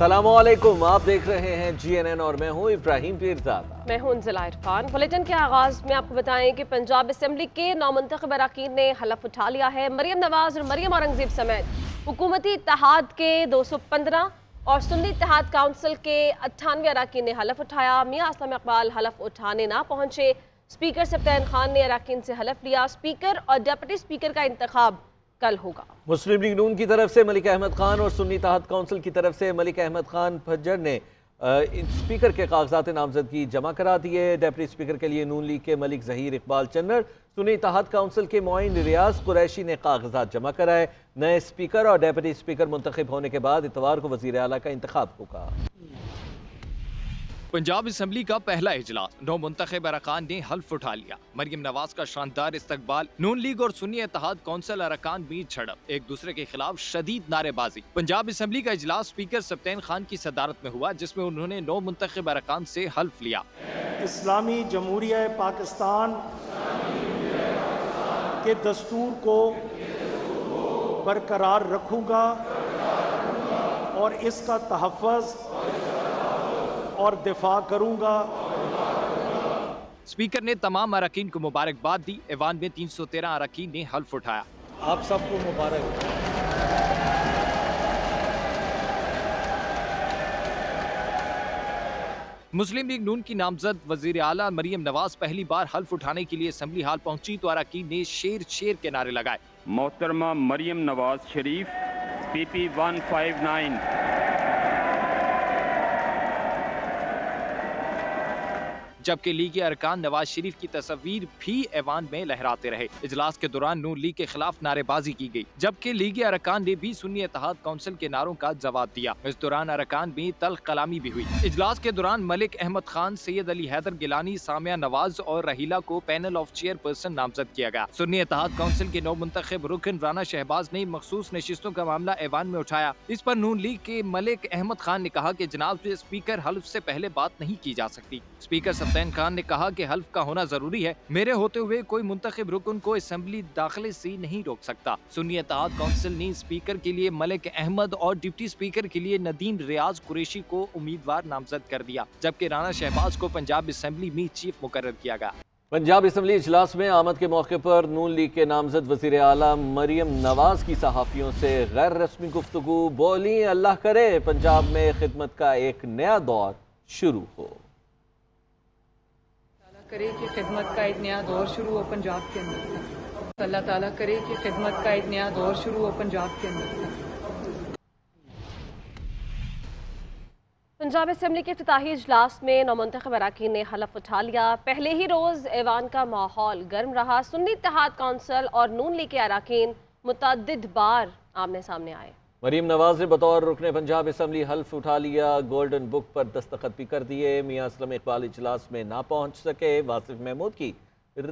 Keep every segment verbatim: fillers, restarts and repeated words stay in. सलामुअलैकुम, आप देख रहे हैं जी एन एन और मैं हूं इब्राहिम पीरजादा। मैं हूं अंजुला इरफान। बुलेटिन के आगाज में आपको बताएं कि पंजाब असेंबली के नौमंतखब अरकान ने हलफ उठा लिया है। मरियम नवाज और मरियम औरंगजेब समेत हुकूमती इत्तेहाद के दो सौ पंद्रह और सुन्नी इत्तेहाद काउंसिल के अट्ठानवे अरकान ने हलफ उठाया। मियां असलम इकबाल हलफ उठाने ना पहुंचे। स्पीकर सिब्तैन खान ने अरकान से हलफ लिया। स्पीकर और डिप्टी स्पीकर का इंतखाब कल होगा। मुस्लिम लीग नून की तरफ से मलिक अहमद खान और सुन्नी इत्तेहाद काउंसिल की तरफ से मलिक अहमद खान फज्जर ने स्पीकर के कागजात नामजदगी जमा करा दिए। डिप्टी स्पीकर के लिए नून लीग के मलिक जहीर इकबाल चन्नर, सुन्नी इत्तेहाद काउंसिल के मुआइन रियाज कुरैशी ने कागजात जमा कराए। नए स्पीकर और डिप्टी स्पीकर मुंतखब होने के बाद इतवार को वजीर आला का इंतखाब होगा। पंजाब असेंबली का पहला इजलास, नौ मुंतखब अरकान ने हल्फ उठा लिया। मरियम नवाज का शानदार इस्तकबाल, नून लीग और सुन्नी इत्तेहाद कौंसिल अरकान बीच झड़प, एक दूसरे के खिलाफ शदीद नारेबाजी। पंजाब असेंबली का इजलास स्पीकर सिब्तैन खान की सदारत में हुआ, जिसमें उन्होंने नौ मुंतखब अरकान से हल्फ लिया। इस्लामी जमहूरिया पाकिस्तान के दस्तूर को बरकरार रखूँगा और इसका तहफ़्फ़ुज़ और दिफा करूंगा। स्पीकर ने तमाम अरकान को मुबारकबाद दी। ऐवान में तीन सौ तेरह अरकान ने हल्फ उठाया। आप सबको मुबारक। मुस्लिम लीग नून की नामजद वजीर आला मरियम नवाज पहली बार हल्फ उठाने के लिए असेंबली हाल पहुंची तो अरकान ने शेर शेर के नारे लगाए। मोहतरमा Maryam Nawaz Sharif PP one five nine. जबकि लीगी अरकान नवाज शरीफ की तस्वीर भी ऐवान में लहराते रहे। इजलास के दौरान नून लीग के खिलाफ नारेबाजी की गई, जबकि लीगी अरकान ने भी सुन्नी इत्तेहाद काउंसिल के नारों का जवाब दिया। इस दौरान अरकान में तल्ख कलामी भी हुई। इजलास के दौरान मलिक अहमद खान, सैयद अली हैदर गिलानी, सामिया नवाज और रहीला को पैनल ऑफ चेयर पर्सन नामजद किया गया। सुन्नी इत्तेहाद काउंसिल के नौ मुंतखब रुकन राना शहबाज ने मखसूस नशिस्तों का मामला ऐवान में उठाया। इस पर नून लीग के मलिक अहमद खान ने कहा की जनाब स्पीकर हल्फ से पहले बात नहीं की जा सकती। स्पीकर सिब्तैन खान ने कहा कि हल्फ का होना जरूरी है, मेरे होते हुए कोई मुंतखब रुकन को असेंबली दाखिले से नहीं रोक सकता। सुन्नी इत्तेहाद काउंसिल ने स्पीकर के लिए मलिक अहमद और डिप्टी स्पीकर के लिए नदीम रियाज कुरैशी को उम्मीदवार नामजद कर दिया, जबकि राना शहबाज को पंजाब असेंबली में चीफ मुकर्रर किया गया। पंजाब असेंबली इजलास में आमद के मौके पर नून लीग के नामजद वजीर आला मरियम नवाज की सहाफ़ियों से गैर रस्मी गुफ्तगू। बोली अल्लाह करे पंजाब में खिदमत का एक नया दौर शुरू हो। करे कि खिदमत का एक नया दौर शुरू हो पंजाब के अंदर। अल्लाह ताला करे कि खिदमत का एक नया दौर शुरू हो पंजाब के अंदर। पंजाब असेंबली के इफ्तिताही इजलास में नौमंतखब अरकान ने हलफ उठा लिया। पहले ही रोज ऐवान का माहौल गर्म रहा। सुन्नी इत्तेहाद काउंसिल और नून लीग के अरकान मुतअद्दिद बार आमने सामने आए। मरियम नवाज ने बतौर रुकने पंजाब असेंबली हल्फ उठा लिया। गोल्डन बुक पर दस्तखत भी कर दिए। मियां असलम इकबाल इजलास में ना पहुंच सके। वासिफ महमूद की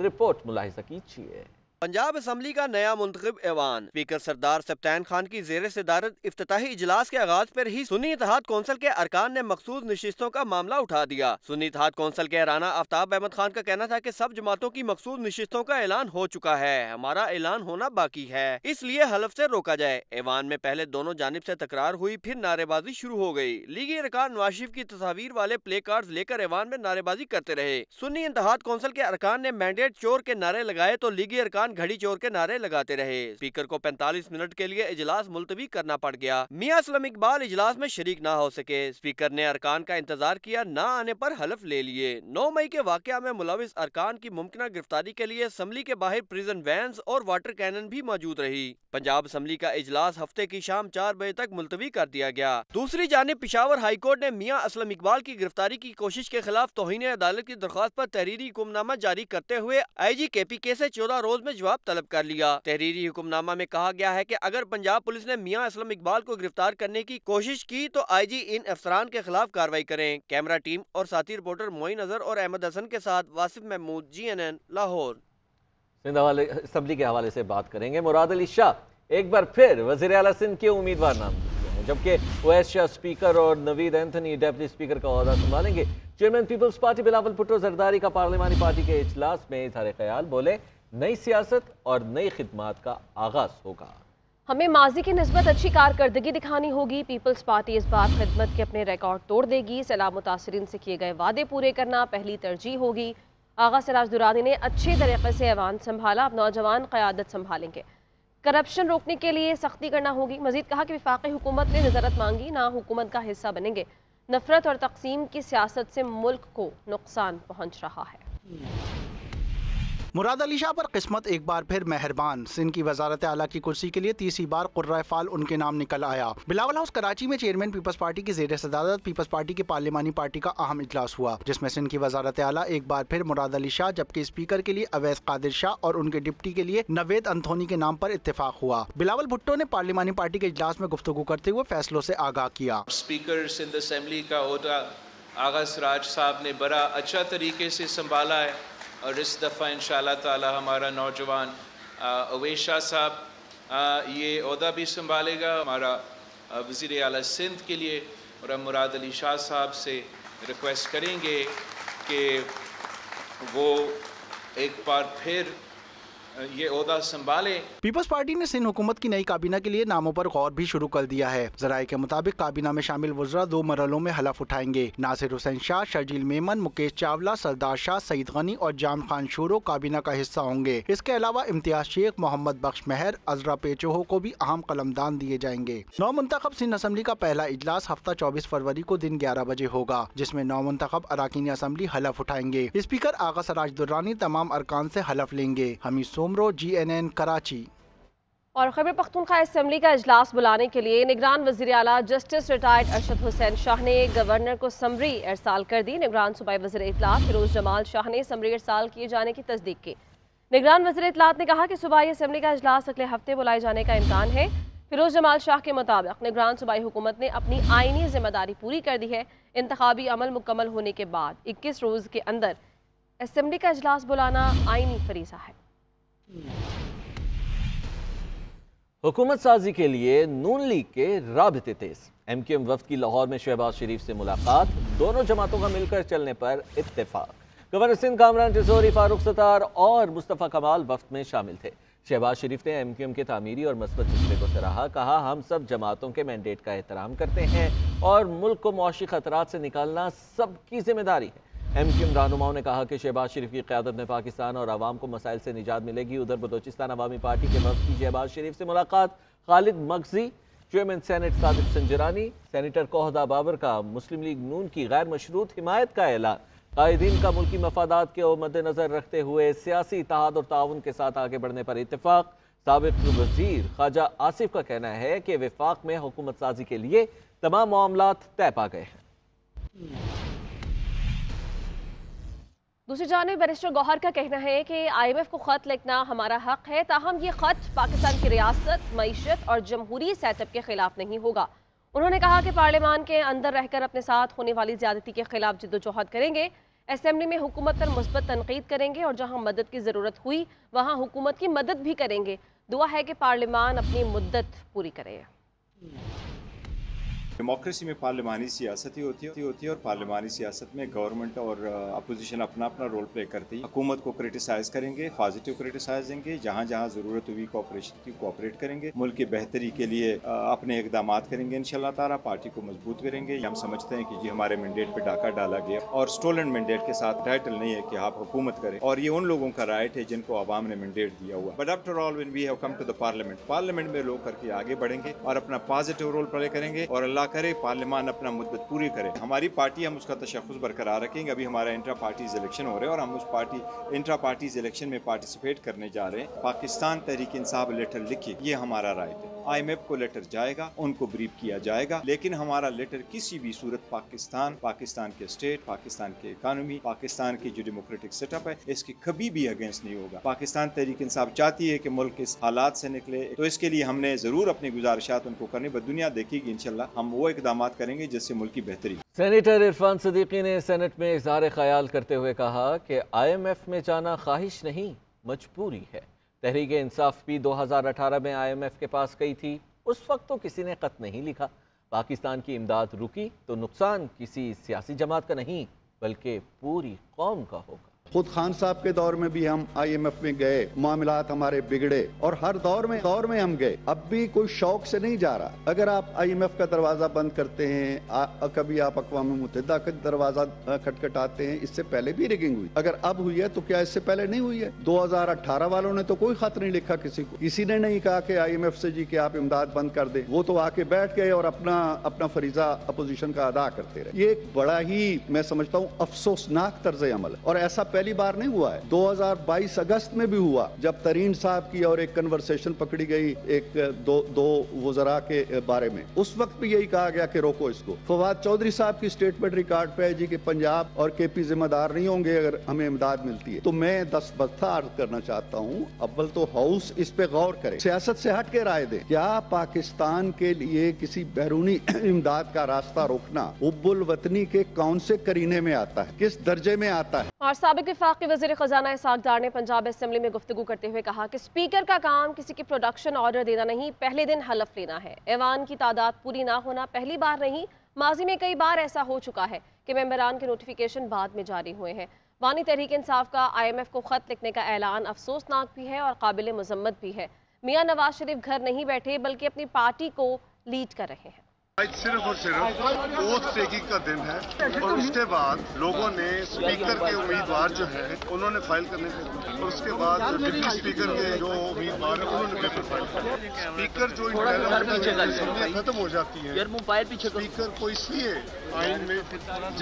रिपोर्ट मुलाहिजा कीजिए। पंजाब असेंबली का नया मुंतखब ऐवान स्पीकर सरदार सिब्तैन खान की जेर सदारत इफ्तिताही इजलास के आगाज पर ही सुन्नी इत्तेहाद कौंसिल के अरकान ने मखसूस नशिस्तों का मामला उठा दिया। सुन्नी इत्तेहाद कौंसिल के राना आफ्ताब अहमद खान का कहना था कि सब जमातों की मखसूस नशिस्तों का ऐलान हो चुका है, हमारा ऐलान होना बाकी है, इसलिए हलफ से रोका जाए। ऐवान में पहले दोनों जानिब से तकरार हुई, फिर नारेबाजी शुरू हो गयी। लीगी अरकान नवाज शरीफ की तस्वीर वाले प्ले कार्ड लेकर ऐवान में नारेबाजी करते रहे। सुन्नी इत्तेहाद कौंसिल के अरकान ने मैंडेट चोर के नारे लगाए तो लीगी अरकान घड़ी चोर के नारे लगाते रहे। स्पीकर को पैंतालीस मिनट के लिए इजलास मुलतवी करना पड़ गया। मियां असलम इकबाल इजलास में शरीक ना हो सके। स्पीकर ने अरकान का इंतजार किया, ना आने पर हलफ ले लिए। नौ मई के वाकया में मुलविस अरकान की मुमकिना गिरफ्तारी के लिए असम्बली के बाहर प्रिजन वैन्स और वाटर कैनन भी मौजूद रही। पंजाब असम्बली का इजलास हफ्ते की शाम चार बजे तक मुलतवी कर दिया गया। दूसरी जानिब पिशावर हाईकोर्ट ने मियां असलम इकबाल की गिरफ्तारी की कोशिश के खिलाफ तौहीन अदालत की दरख्वास्त पर तहरीरी हुक्मनामा जारी करते हुए आई जी के पी के से चौदह रोज में जवाब तलब कर लिया। तहरीरी हुक्मनामा में कहा गया है कि अगर पंजाब पुलिस ने मियां असलम इकबाल को गिरफ्तार करने की कोशिश की तो आई जी इन अफसरान के खिलाफ कार्रवाई करें। कैमरा टीम और साथी रिपोर्टर मोइन अजहर और अहमद हसन के साथ Wasif Mahmood, G N N Lahore. Sindh assembly के हवाले से बात करेंगे। मुराद अली शाह एक बार फिर वज़ीर आला सिंध के उम्मीदवार नामजद हैं, जबकि ओवैस शाह स्पीकर और नवेद एंथनी डेप्टी स्पीकर का ओहदा संभालेंगे। Chairman peoples party Bilawal Bhutto Zardari का पार्लिमानी पार्टी के इजलास में इज़हार ख्याल, बोले नई सियासत और नई खिदमात का आगाज होगा। हमें माजी की नस्बत अच्छी कारकर्दगी दिखानी होगी। पीपल्स पार्टी इस बार खिदमत के अपने रिकॉर्ड तोड़ देगी। सलाह मुतासरीन से किए गए वादे पूरे करना पहली तरजीह होगी। आगा सिराज दुरानी ने अच्छे तरीके से ऐवान संभाला, अब नौजवान क़यादत संभालेंगे। करप्शन रोकने के लिए सख्ती करना होगी। मजीद कहा कि वफाकी हुकूमत ने नजरत मांगी, ना हुकूमत का हिस्सा बनेंगे। नफरत और तकसीम की सियासत से मुल्क को नुकसान पहुँच रहा है। मुराद अली शाह पर किस्मत एक बार फिर मेहरबान। सिंध की वजारत आला की कुर्सी के लिए तीसरी बार कुर्रा फाल उनके नाम निकल आया। बिलावल हाउस कराची में चेयरमैन पीपल्स पार्टी की जेर सदारत पीपल्स पार्टी के पार्लिमानी पार्टी का अहम इजलास हुआ, जिसमें सिंध की वजारत आला एक बार फिर मुराद अली शाह जबकि स्पीकर के लिए अवैस कादिर शाह और उनके डिप्टी के लिए नवेद अंथोनी के नाम पर इत्तेफाक हुआ। बिलावल भुट्टो ने पार्लिमानी पार्टी के इजलास में गुफ्तगू करते हुए फैसलों से आगाह किया। स्पीकर सिंध असेंबली का ओहदा आगा सिराज साहब ने बड़ा अच्छा तरीके से संभाला है और इस दफ़ा इंशाअल्लाह ताला हमारा नौजवान ओवैस शाह साहब ये ओहदा भी संभालेगा। हमारा वज़ीर आला सिंध के लिए और हम मुराद अली शाह साहब से रिक्वेस्ट करेंगे कि वो एक बार फिर ये ओहदा संभाले। पीपल्स पार्टी ने सिंध हुकूमत की नई काबीना के लिए नामों पर गौर भी शुरू कर दिया है। जराये के मुताबिक काबीना में शामिल वज़रा दो मरलों में हलफ उठाएंगे। नासिर हुसैन शाह, शर्जील मेमन, मुकेश चावला, सरदार शाह, सईद गनी और जाम खान शोरो काबीना का हिस्सा होंगे। इसके अलावा इम्तियाज शेख, मोहम्मद बख्श महर, अजरा पेचोहो को भी अहम कलमदान दिए जाएंगे। नौ मुंतखब सिंध असम्बली का पहला इजलास हफ्ता चौबीस फरवरी को दिन ग्यारह बजे होगा, जिसमें नौ मुंतखब अराकीन असम्बली हलफ उठाएंगे। स्पीकर आगा सिराज दुर्रानी तमाम अरकान से हलफ लेंगे। Hamid G N N Karachi. और खैबर पख्तूनख्वा असेंबली का इजलास बुलाने के लिए निगरान वज़ीर आला जस्टिस रिटायर्ड अरशद हुसैन शाह ने गवर्नर को समरी इरसाल कर दी। निगरान सूबाई वज़ीर इत्तला फिरोज जमाल शाह ने समरी इरसाल किए जाने की तस्दीक की। निगरान वज़ीर इत्तला ने कहा कि सूबाई असेंबली का इजलास अगले हफ्ते बुलाए जाने का इम्कान है। फिरोज जमाल शाह के मुताबिक निगरान सूबाई हुकूमत ने अपनी आइनी जिम्मेदारी पूरी कर दी है। इंतखाबी अमल मुकम्मल होने के बाद इक्कीस रोज़ के अंदर असेंबली का इजलास बुलाना आइनी फरीज़ा है। हुकूमत साजी के लिए नून लीग के राबते तेज। एम क्यू एम वफ्द की लाहौर में शहबाज शरीफ से मुलाकात, दोनों जमातों का मिलकर चलने पर इत्तेफाक। गवर्नर सिंध कामरान जसोरी, फारूक सतार और मुस्तफ़ा कमाल वफ्द में शामिल थे। शहबाज शरीफ ने एम क्यू एम के तामीरी और मस्बत जज्बे को सराहा। कहा, हम सब जमातों के मैंडेट का एहतराम करते हैं और मुल्क को मुआशी खतरात से निकालना सबकी जिम्मेदारी है। एम क्यू एम रहनुमाओं ने कहा कि शहबाज शरीफ की क़यादत में पाकिस्तान और आवाम को मसाइल से निजात मिलेगी। उधर बलोचिस्तान अवामी पार्टी के वफ़द की शहबाज शरीफ से मुलाकात, Khalid मगजी, chairman senate Sadiq Sanjrani, senator Kohda Babar का मुस्लिम लीग नून की गैर मशरूत हिमायत का ऐलान। कायदीन का मुल्की मफादात के मद्देनज़र रखते हुए सियासी इत्तेहाद और ताउन के साथ आगे बढ़ने पर इत्तेफाक। साबिक़ वज़ीर ख्वाजा आसिफ का कहना है कि वफाक में हुकूमत साजी के लिए तमाम मामलात तय पा गए हैं। दूसरी जानब बैरिस्टर गौहर का कहना है कि आई एम एफ को ख़त लिखना हमारा हक है, ताहम ये ख़त पाकिस्तान की रियासत, मीशत और जमहूरी सेटअप के खिलाफ नहीं होगा। उन्होंने कहा कि पार्लियामान के अंदर रहकर अपने साथ होने वाली ज्यादती के खिलाफ जद्दोजहद करेंगे। असम्बली में हुकूमत पर मुस्बत तनकीद करेंगे और जहाँ मदद की ज़रूरत हुई वहाँ हुकूमत की मदद भी करेंगे। दुआ है कि पार्लियामान अपनी मुद्दत पूरी करे। डेमोक्रेसी में पार्लिमानी सियासत ही होती है होती है और पार्लिमानी सियासत में गवर्नमेंट और अपोजिशन अपना अपना रोल प्ले करती है। हुकूमत को क्रिटिसाइज़ करेंगे, पॉजिटिव क्रिटिसाइज़ देंगे, जहाँ जहाँ ज़रूरत हुई कोऑपरेशन की कोऑपरेट करेंगे, मुल्क की बेहतरी के लिए अपने इकदाम करेंगे। इंशाल्लाह ताला पार्टी को मजबूत करेंगे। हम समझते हैं कि ये हमारे मैंडेट पर डाका डाला गया और स्टोलन मैंडेट के साथ टाइटल नहीं है कि आप हुकूमत करें, और ये उन लोगों का राइट है जिनको आवाम ने मैंडेट दिया हुआ। But after all when we have come to the parliament, parliament में लोग करके आगे बढ़ेंगे और अपना पॉजिटिव रोल प्ले करेंगे और अल्लाह करे पार्लियामान अपना मुद्दत पूरी करे। हमारी पार्टी, हम उसका तशख़्ख़ुस बरकरार रखेंगे। अभी हमारा इंट्रा पार्टीज इलेक्शन हो रहे हैं और हम उस पार्टी इंट्रा पार्टीज इलेक्शन में पार्टिसिपेट करने जा रहे हैं। पाकिस्तान तहरीक इंसाफ लेटर लिखिए, ये हमारा राइट है। आई एम एफ को लेटर जाएगा, उनको ब्रीफ किया जाएगा, लेकिन हमारा लेटर किसी भी सूरत पाकिस्तान, पाकिस्तान के स्टेट, पाकिस्तान के इकानमी, पाकिस्तान की जो डेमोक्रेटिक सेटअप है, इसके कभी भी अगेंस्ट नहीं होगा। पाकिस्तान तहरीक इंसाफ चाहती है कि मुल्क इस हालात से निकले, तो इसके लिए हमने ज़रूर अपनी गुजारिशात उनको करनी, बट दुनिया देखेगी इंशाल्लाह हम वो इक़दामात करेंगे जिससे मुल्क की बेहतरी। सेनेटर इरफान सदीकी ने सेनेट में इजहार ख्याल करते हुए कहा कि आई एम एफ में जाना ख्वाहिश नहीं मजबूरी है। तहरीक इंसाफ भी दो हज़ार अठारह में आई एम एफ के पास गई थी, उस वक्त तो किसी ने ख़त नहीं लिखा। पाकिस्तान की इमदाद रुकी तो नुकसान किसी सियासी जमात का नहीं बल्कि पूरी कौम का होगा। खुद खान साहब के दौर में भी हम आई एम एफ में गए, मामलात हमारे बिगड़े और हर दौर में दौर में हम गए। अब भी कोई शौक से नहीं जा रहा। अगर आप आई एम एफ का दरवाजा बंद करते हैं, आ, कभी आप अक़वाम मुत्तहिदा का दरवाजा खटखटाते हैं, इससे पहले भी रिगिंग हुई। अगर अब हुई है तो क्या इससे पहले नहीं हुई है? दो हजार अठारह वालों ने तो कोई खत नहीं लिखा किसी को, किसी ने नहीं कहा कि आई एम एफ से जी के आप इमदाद बंद कर दे। वो तो आके बैठ गए और अपना अपना फरीजा अपोजिशन का अदा करते रहे। ये एक बड़ा ही, मैं समझता हूँ, अफसोसनाक तर्ज अमल है और ऐसा पहली बार नहीं हुआ है। दो हज़ार बाईस अगस्त में भी हुआ, जब तरीन साहब की और एक कन्वर्सेशन पकड़ी गई एक दो दो वज़रा के बारे में, उस वक्त भी यही कहा गया कि रोको इसको। फवाद चौधरी साहब की स्टेटमेंट रिकॉर्ड पे है जी कि पंजाब और के पी जिम्मेदार नहीं होंगे अगर हमें इमदाद मिलती है। तो मैं दस बस्ता अर्ज करना चाहता हूँ, अव्वल तो हाउस इस पे गौर करे, सियासत से हट के राय दे। क्या पाकिस्तान के लिए किसी बैरूनी इमदाद का रास्ता रोकना हुब्बुल वतनी के कौन से करीने में आता है, किस दर्जे में आता है? और साबिक़ वफाक़ी वज़ीर ख़ज़ाना इसहाक़ डार ने पंजाब असेंबली में गुफ्तगू करते हुए कहा कि स्पीकर का काम किसी की प्रोडक्शन ऑर्डर देना नहीं, पहले दिन हलफ लेना है। ऐवान की तादाद पूरी ना होना पहली बार नहीं, माजी में कई बार ऐसा हो चुका है कि मेंबरान के नोटिफिकेशन बाद में जारी हुए हैं। बानी तहरीक इंसाफ का आई एम एफ को ख़त लिखने का ऐलान अफसोसनाक भी है और काबिल मजम्मत भी है। मियां नवाज शरीफ घर नहीं बैठे बल्कि अपनी पार्टी को लीड कर रहे हैं। आज सिर्फ और सिर्फ वोट टेकिंग का दिन है और उसके बाद लोगों ने स्पीकर के उम्मीदवार जो है उन्होंने फाइल करने थे और उसके बाद डिप्टी स्पीकर के जो उम्मीदवार हैं उन्होंने पेपर फाइल किए। स्पीकर जो इंटरनल खत्म हो जाती है, स्पीकर को इसलिए आइन में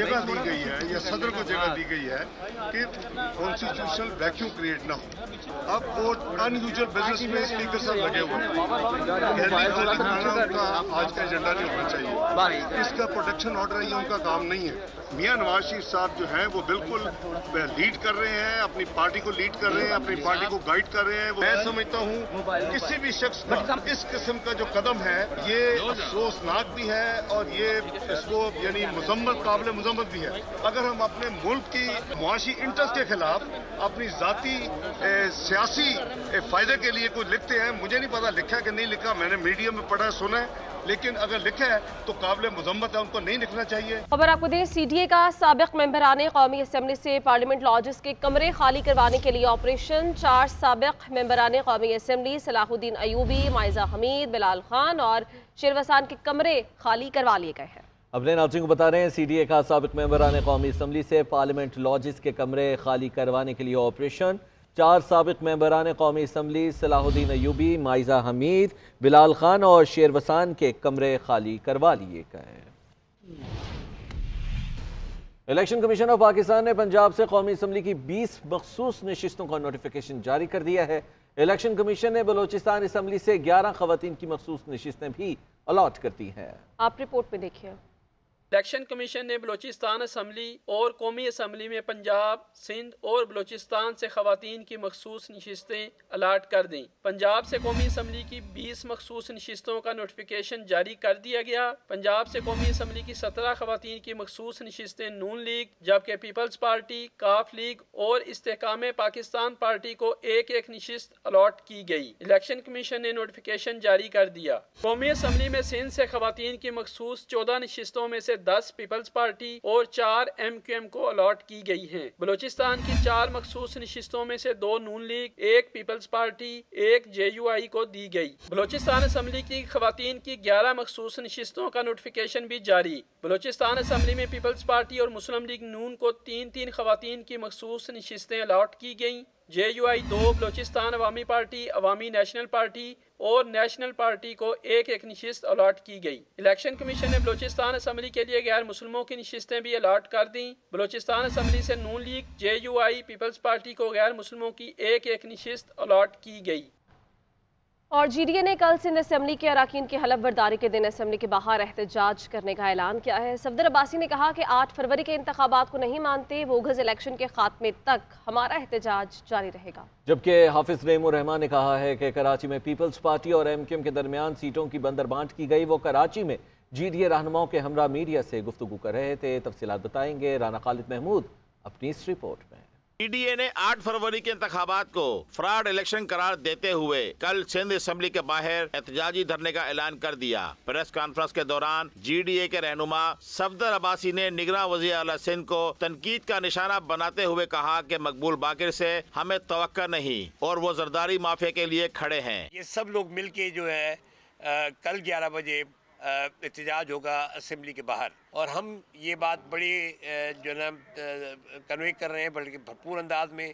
जगह दी गई है या सदर को जगह दी गई है कि कॉन्स्टिट्यूशनल वैक्यूम क्रिएट ना हो। अब वो अनयूजुअल बिजनेस में स्पीकर साहब लगे हुए हैं, उनका आज का एजेंडा नहीं चाहिए। इसका प्रोडक्शन ऑर्डर ये उनका काम नहीं है। मियां नवाज शरीफ साहब जो हैं वो बिल्कुल लीड कर रहे हैं, अपनी पार्टी को लीड कर रहे हैं, अपनी पार्टी को गाइड कर रहे हैं। मैं समझता हूँ किसी भी शख्स का इस किस्म का जो कदम है ये अफसोसनाक भी है और ये इसको यानी मजम्मत काबिल मजम्मत भी है। अगर हम अपने मुल्क की मुआशी इंटरेस्ट के खिलाफ अपनी जाती सियासी फायदे के लिए कुछ लिखते हैं, मुझे नहीं पता लिखा कि नहीं लिखा, मैंने मीडिया में पढ़ा सुना है, लेकिन अगर लिखा है तो काबिल मजम्मत है, उनको नहीं लिखना चाहिए। खबर आपको दें, सी डी ए का साबिक मेंबरान कौमी असम्बली से पार्लियामेंट लॉजेस के कमरे खाली करवाने के लिए ऑपरेशन। चार साबिक मेंबरान कौमी असम्बली सलाहुद्दीन अयूबी, माइजा हमीद, बिलाल खान और शेर वसान के कमरे खाली करवा लिए गए हैं। अपने नाज़रीन को बता रहे हैं, सी डी ए का साबिक मेंबरान कौमी असम्बली से पार्लियामेंट लॉजेस के कमरे खाली करवाने के लिए ऑपरेशन। चार साबिक मेंबरान कौमी असम्बली सलाहुद्दीन अयूबी, माइजा हमीद, बिलाल खान और शेर वसान के कमरे खाली करवा लिए गए। इलेक्शन कमीशन ऑफ पाकिस्तान ने पंजाब से कौमी असम्बली की बीस मखसूस नशिस्तों का नोटिफिकेशन जारी कर दिया है। इलेक्शन कमीशन ने बलोचिस्तान असम्बली से ग्यारह खवातीन की मखसूस नशिस्तें भी अलाट कर दी हैं। आप रिपोर्ट में देखिए। इलेक्शन कमीशन ने बलोचिस्तान असम्बली और कौमी असम्बली में पंजाब, सिंध और बलोचिस्तान से खवातीन की मखसूस नशिस्तें अलाट कर दी। पंजाब से कौमी असम्बली की बीस मखसूस नशिस्तों का नोटिफिकेशन जारी कर दिया गया। पंजाब से कौमी असम्बली की सत्रह खवातीन की मखसूस नशिस्तें नून लीग, जबकि पीपल्स पार्टी, काफ लीग और इस्तेहकाम पाकिस्तान पार्टी को एक एक नशिस्त अलाट की गई। इलेक्शन कमीशन ने नोटिफिकेशन जारी कर दिया। कौमी असम्बली में सिंध से खवातीन की मखसूस चौदह नशिस्तों में से दस पीपल्स पार्टी और चार एम क्यू एम को अलॉट की गई हैं। बलोचिस्तान की चार मखसूस नशिस्तों में से दो नून लीग, एक पीपल्स पार्टी, एक जे यू आई को दी गई। बलोचिस्तान असम्बली की खवातीन की ग्यारह मखसूस नशिस्तों का नोटिफिकेशन भी जारी। बलोचिस्तान असम्बली में पीपल्स पार्टी और मुस्लिम लीग नून को तीन तीन खवातीन की मखसूस नशिस्तें अलॉट की गई। जे यू आई दो, Balochistan Awami party, Awami national party और नेशनल पार्टी को एक एक नशिस्त अलाट की गई। इलेक्शन कमीशन ने बलोचिस्तान असम्बली के लिए गैर मुसलमानों की नशिस्तें भी अलाट कर दी। बलोचिस्तान असम्बली से Noon league, J U I, peoples party को गैर मुसलमानों की एक एक नशिस्त अलाट की गई। और जी डी ए ने कल सिंध असम्बली के अरकान की हलफ बर्दारी के दिन असम्बली के बाहर एहतजाज करने का ऐलान किया है। सफदर अब्बासी ने कहा कि आठ फरवरी के इंतखाबात को नहीं मानते, बोगस इलेक्शन के खात्मे तक हमारा एहतजाज जारी रहेगा। जबकि हाफिज रेमो रहमान ने कहा है कि कराची में पीपल्स पार्टी और एम क्यू एम के दरमियान सीटों की बंदरबांट की गई। वो कराची में जी डी ए रहनुमाओं के हमरा मीडिया से गुफ्तगू कर रहे थे। तफसीलात बताएंगे राना खालिद महमूद अपनी इस रिपोर्ट में। ईडीए ने आठ फरवरी के इंतखाबात को फ्रॉड इलेक्शन करार देते हुए कल सिंध असेंबली के बाहर एहतजाजी धरने का ऐलान कर दिया। प्रेस कॉन्फ्रेंस के दौरान जीडीए के रहनुमा सफदर अब्बासी ने निगरां वज़ीर आला सिंध को तनकीद का निशाना बनाते हुए कहा कि मकबूल बाकिर से हमें तवक्का नहीं और वो जरदारी माफिया के लिए खड़े हैं। ये सब लोग मिल के जो है आ, कल ग्यारह बजे एहतजाज होगा असेंबली के बाहर और हम ये बात बड़ी जो है ना कन्वे कर रहे हैं बल्कि भरपूर अंदाज में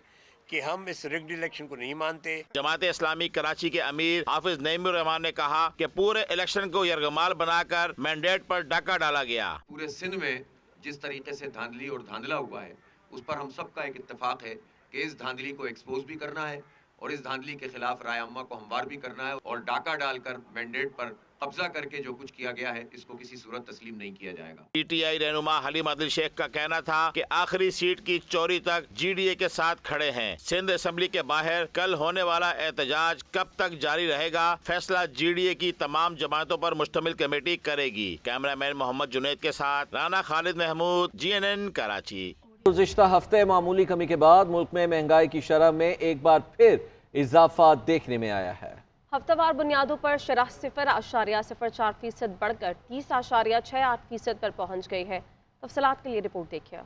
कि हम इस रिग्ड इलेक्शन को नहीं मानते। जमात इस्लामी कराची के अमीर हाफिज नईमुर रहमान ने कहा कि पूरे इलेक्शन को यरगमाल बनाकर मैंडेट पर डाका डाला गया। पूरे सिंध में जिस तरीके से धांधली और धांधला हुआ है उस पर हम सबका एक इत्तेफाक है कि इस धांधली को एक्सपोज भी करना है और इस धांधली के खिलाफ राय अम्मा को हमवार भी करना है और डाका डालकर मैंडेट पर कब्जा करके जो कुछ किया गया है इसको किसी सूरत तस्लीम नहीं किया जाएगा। पीटीआई रहनुमा हलीम आदिल शेख का कहना था कि आखिरी सीट की चोरी तक जीडीए के साथ खड़े हैं। सिंध असेंबली के बाहर कल होने वाला एहतजाज कब तक जारी रहेगा फैसला जीडीए की तमाम जमातों पर मुश्तमिल कमेटी करेगी। कैमरामैन मोहम्मद जुनेद के साथ Rana Khalid Mahmood, G N N Karachi. गुज़िश्ता हफ्ते मामूली कमी के बाद मुल्क में महंगाई की शरह में एक बार फिर इजाफा देखने में आया है। हफ्तावार बुनियादों पर शरह सिफर आशारिया सिफर चार फीसद बढ़कर तीस आशारिया छः आठ फीसद पर पहुँच गई है। तफसलात के लिए रिपोर्ट देखिए।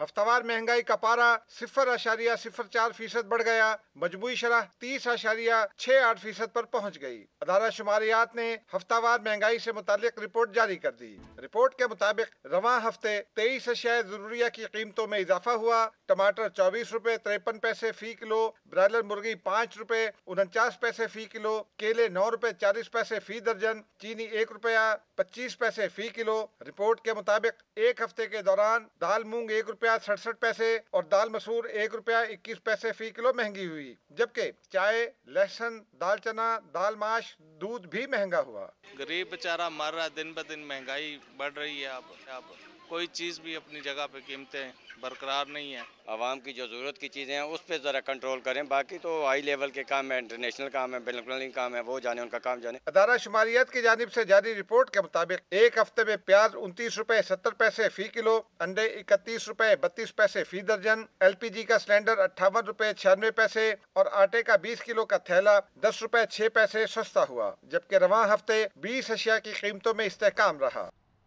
हफ्तावार महंगाई का पारा सिफर आशारिया सिफर चार फीसद बढ़ गया, मजबूई शरह तीस आशारिया छः आठ फीसद पर पहुँच गई। अदारा शुमारियात ने हफ्तावार महंगाई से मुतालिक रिपोर्ट जारी कर दी। रिपोर्ट के मुताबिक रवां हफ्ते तेईस अशियाए ज़रूरिया की कीमतों में इजाफा हुआ। टमाटर चौबीस रूपए तिरपन पैसे फी किलो, ब्रायलर मुर्गी पाँच रूपए उनचास पैसे फी किलो, केले नौ रूपए चालीस पैसे फी दर्जन, चीनी एक रुपया पच्चीस पैसे फी किलो। रिपोर्ट के मुताबिक एक हफ्ते के दौरान दाल मूंग एक रुपया सड़सठ पैसे और दाल मसूर एक रुपया इक्कीस पैसे फी किलो महंगी हुई, जबकि चाय लहसुन दाल चना दाल माश दूध भी महंगा हुआ। गरीब बेचारा मर रहा, दिन ब दिन महंगाई बढ़ रही है। अब अब कोई चीज़ भी अपनी जगह पे कीमतें बरकरार नहीं है। आवाम की जो जरूरत की चीज़ें हैं उस पर ज़रा कंट्रोल करें, बाकी तो हाई लेवल के काम है, इंटरनेशनल काम है, बिल्कुल काम है, वो जाने उनका काम जाने। अदारा शुमारियात की जानिब से जारी रिपोर्ट के मुताबिक एक हफ्ते में प्याज उनतीस रुपए सत्तर पैसे फी किलो, अंडे इकतीस रुपए बत्तीस पैसे फी दर्जन, एल पी जी का सिलेंडर अट्ठावन रुपए छियानवे पैसे और आटे का बीस किलो का थैला दस रुपए छह पैसे सस्ता हुआ, जबकि रवां हफ्ते बीस अशिया की कीमतों में इस्तेहकाम रहा।